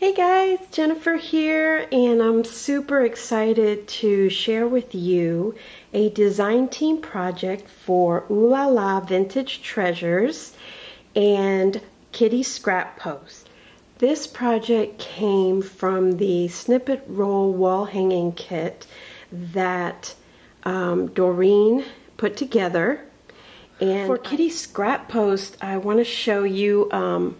Hey guys, Jennifer here, and I'm super excited to share with you a design team project for Ooh La La Vintage Treasures and Kitty's Scrap Post. This project came from the Snippet Roll Wall Hanging Kit that Doreen put together. And for Kitty's Scrap Post, I want to show you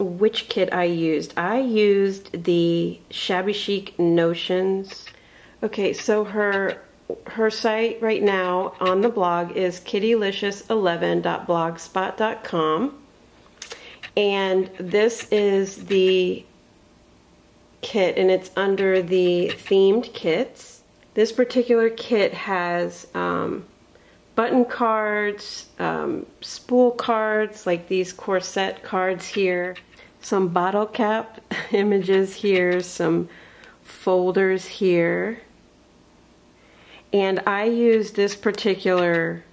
which kit I used. I used the Shabby Chic Notions. Okay, so her site right now on the blog is kittylicious11.blogspot.com, and this is the kit, and it's under the themed kits. This particular kit has button cards, spool cards, like these corset cards here, some bottle cap images here, some folders here. And I use this particular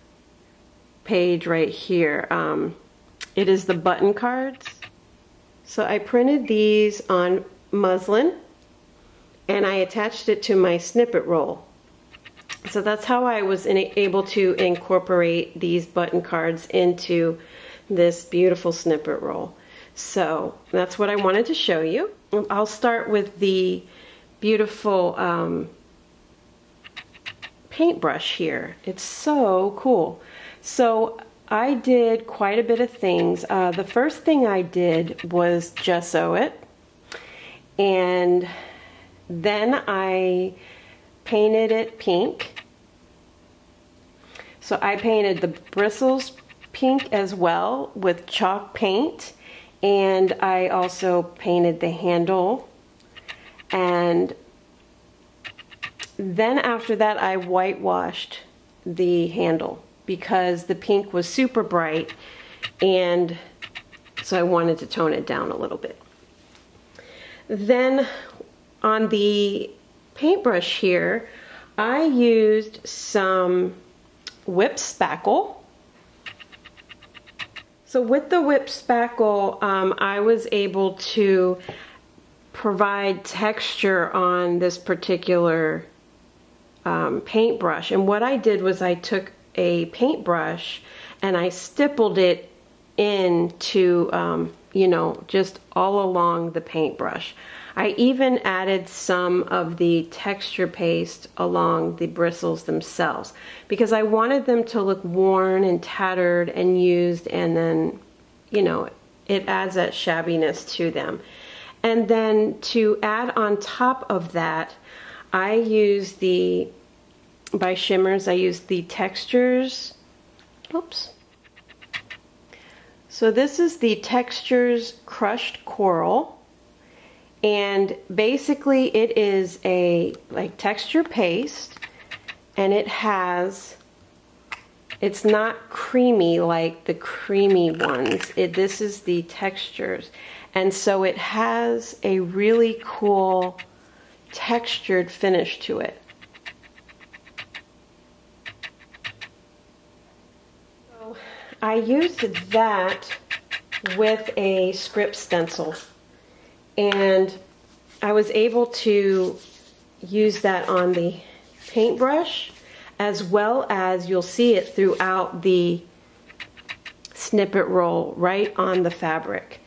page right here. It is the button cards. So I printed these on muslin and I attached it to my snippet roll. So that's how I was able to incorporate these button cards into this beautiful snippet roll. So that's what I wanted to show you. I'll start with the beautiful paintbrush here. It's so cool. So I did quite a bit of things. The first thing I did was gesso it, and then I painted it pink. So I painted the bristles pink as well with chalk paint, and I also painted the handle. And then after that I whitewashed the handle because the pink was super bright, and so I wanted to tone it down a little bit. Then on the paintbrush here, I used some whip spackle. So with the whip spackle, I was able to provide texture on this particular paintbrush. And what I did was I took a paintbrush and I stippled it into, you know, just all along the paintbrush. I even added some of the texture paste along the bristles themselves because I wanted them to look worn and tattered and used, and then, you know, it adds that shabbiness to them. And then to add on top of that, I used the, by Shimmers, I used the Textures, oops. So this is the Textures Crushed Coral. And basically it is a like texture paste, and it has, it's not creamy like the creamy ones. This is the textures. And so it has a really cool textured finish to it. So I used that with a script stencil, and I was able to use that on the paintbrush, as well as you'll see it throughout the snippet roll right on the fabric,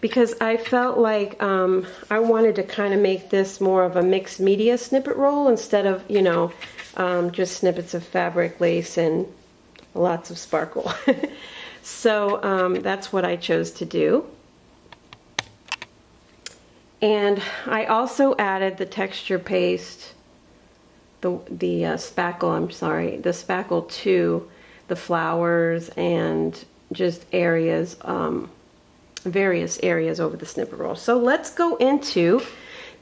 because I felt like I wanted to kind of make this more of a mixed media snippet roll instead of, you know, just snippets of fabric, lace, and lots of sparkle. So that's what I chose to do. And I also added the texture paste, the spackle, I'm sorry, the spackle to the flowers and just areas, various areas over the snippet roll. So let's go into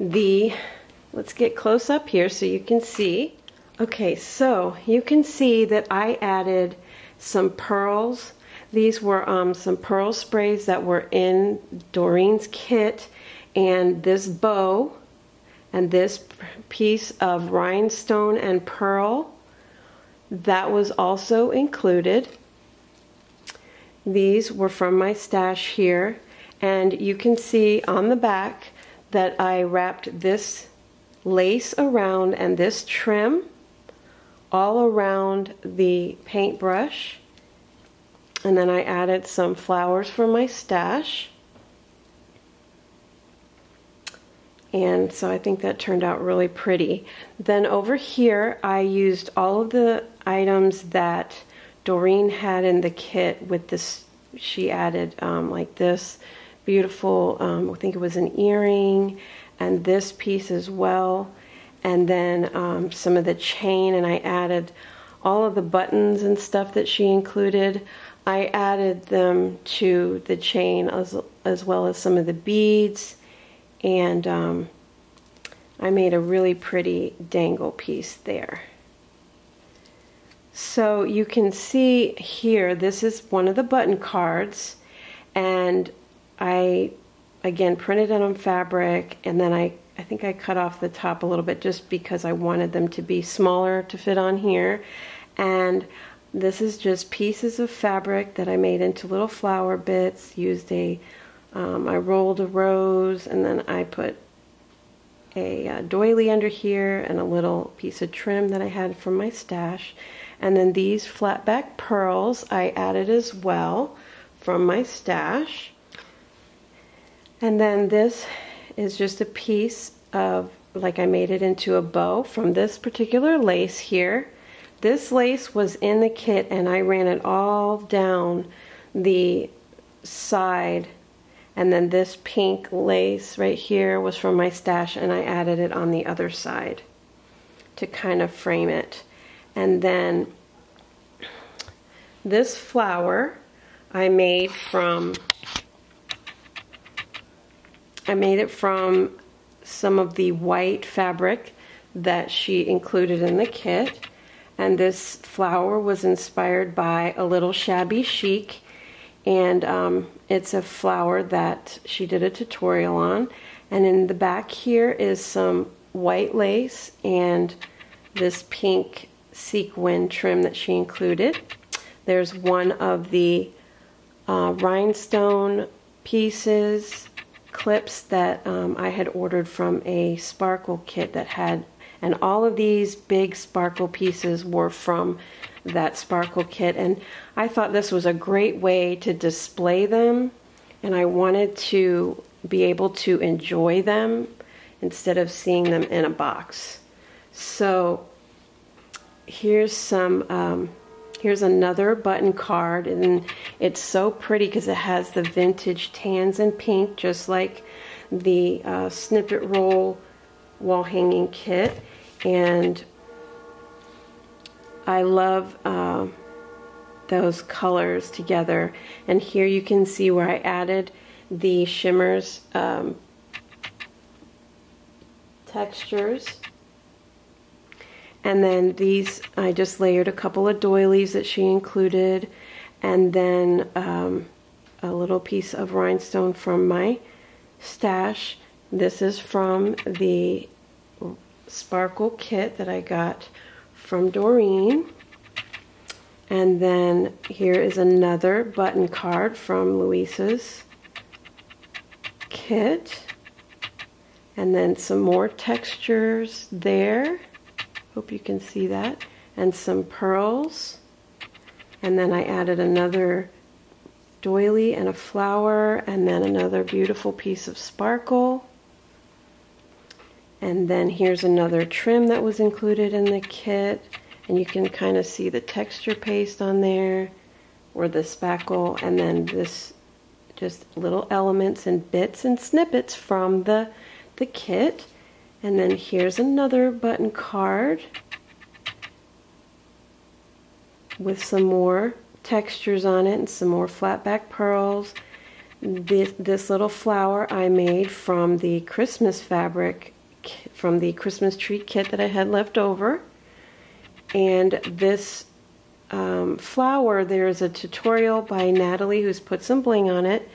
the, let's get close up here so you can see. Okay, so you can see that I added some pearls. These were some pearl sprays that were in Doreen's kit, and this bow and this piece of rhinestone and pearl that was also included. These were from my stash here, and you can see on the back that I wrapped this lace around and this trim all around the paintbrush, and then I added some flowers from my stash, and so I think that turned out really pretty. Then over here I used all of the items that Doreen had in the kit with this. She added like this beautiful, I think it was an earring, and this piece as well, and then some of the chain, and I added all of the buttons and stuff that she included. I added them to the chain as well as some of the beads, and I made a really pretty dangle piece there. So you can see here, this is one of the button cards, and I again printed it on fabric, and then I think I cut off the top a little bit just because I wanted them to be smaller to fit on here. And this is just pieces of fabric that I made into little flower bits, used a I rolled a rose, and then I put a doily under here and a little piece of trim that I had from my stash. And then these flat back pearls I added as well from my stash. And then this is just a piece of, like, I made it into a bow from this particular lace here. This lace was in the kit, and I ran it all down the side. And then this pink lace right here was from my stash, and I added it on the other side to kind of frame it. And then this flower I made from, I made it from some of the white fabric that she included in the kit. And this flower was inspired by a little Shabby Chic, and it's a flower that she did a tutorial on. And in the back here is some white lace and this pink sequin trim that she included. There's one of the rhinestone pieces, clips that I had ordered from a sparkle kit that had, and all of these big sparkle pieces were from that sparkle kit, and I thought this was a great way to display them, and I wanted to be able to enjoy them instead of seeing them in a box. So here's some here's another button card, and it's so pretty because it has the vintage tans and pink, just like the Snippet Roll Wall Hanging Kit. And I love those colors together. And here you can see where I added the shimmers textures. And then these, I just layered a couple of doilies that she included, and then a little piece of rhinestone from my stash. This is from the sparkle kit that I got from Doreen. And then here is another button card from Louise's kit. And then some more textures there. Hope you can see that, and some pearls. And then I added another doily and a flower, and then another beautiful piece of sparkle. And then here's another trim that was included in the kit, and you can kind of see the texture paste on there, or the spackle, and then this just little elements and bits and snippets from the kit. And then here's another button card with some more textures on it and some more flat back pearls. This little flower I made from the Christmas fabric, from the Christmas tree kit that I had left over. And this flower, there's a tutorial by Natalie who's put some bling on it,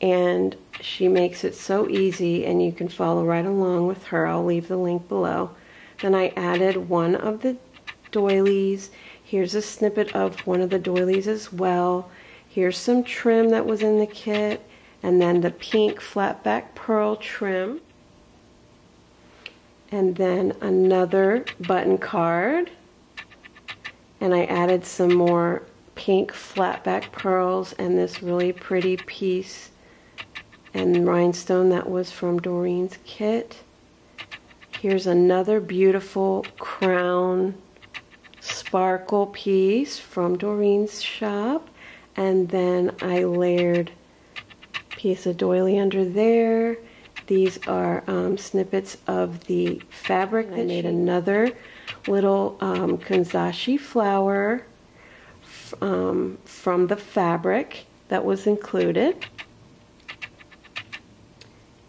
and she makes it so easy, and you can follow right along with her. I'll leave the link below. Then I added one of the doilies. Here's a snippet of one of the doilies as well. Here's some trim that was in the kit, and then the pink flat back pearl trim. and then another button card, and I added some more pink flat back pearls and this really pretty piece and rhinestone that was from Doreen's kit. Here's another beautiful crown sparkle piece from Doreen's shop, and then I layered a piece of doily under there. These are snippets of the fabric. I made another little Kanzashi flower from the fabric that was included.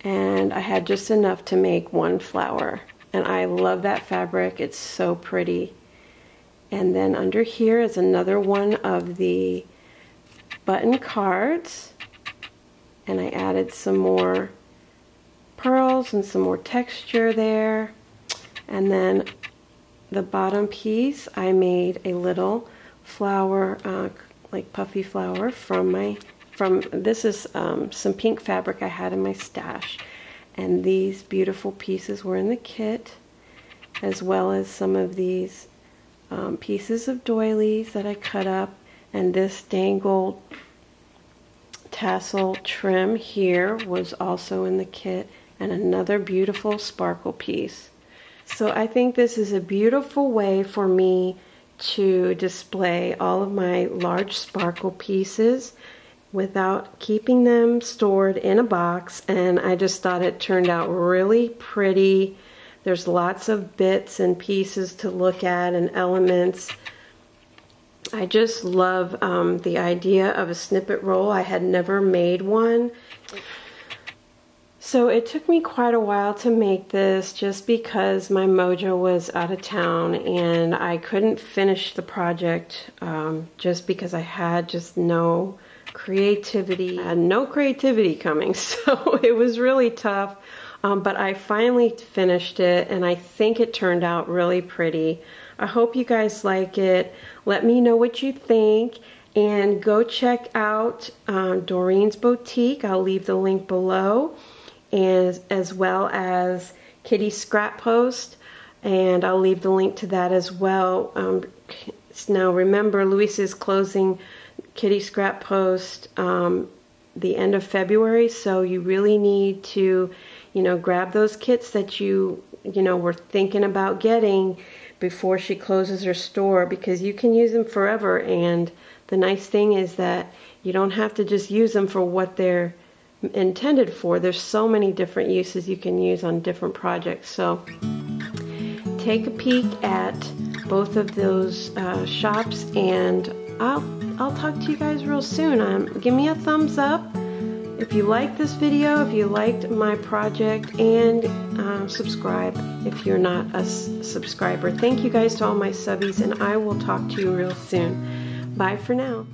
And I had just enough to make one flower. And I love that fabric, it's so pretty. And then under here is another one of the button cards. And I added some more pearls and some more texture there. And then the bottom piece, I made a little flower, like puffy flower from my, this is some pink fabric I had in my stash. And these beautiful pieces were in the kit, as well as some of these pieces of doilies that I cut up, and this dangled tassel trim here was also in the kit, and another beautiful sparkle piece. So I think this is a beautiful way for me to display all of my large sparkle pieces without keeping them stored in a box, and I just thought it turned out really pretty. There's lots of bits and pieces to look at and elements. I just love the idea of a snippet roll. I had never made one. So it took me quite a while to make this just because my mojo was out of town and I couldn't finish the project just because I had just no creativity. I had no creativity coming, so it was really tough. But I finally finished it and I think it turned out really pretty. I hope you guys like it. Let me know what you think, and go check out Doreen's Boutique. I'll leave the link below, and as well as Kitty's Scrap Post, and I'll leave the link to that as well. Now remember, Louise is closing Kitty's Scrap Post the end of February, so you really need to, you know, grab those kits that you know, were thinking about getting before she closes her store, because you can use them forever. And the nice thing is that you don't have to just use them for what they're intended for. There's so many different uses you can use on different projects. So take a peek at both of those shops, and I'll talk to you guys real soon. Give me a thumbs up if you liked this video, if you liked my project, and subscribe if you're not a subscriber. Thank you guys to all my subbies, and I will talk to you real soon. Bye for now.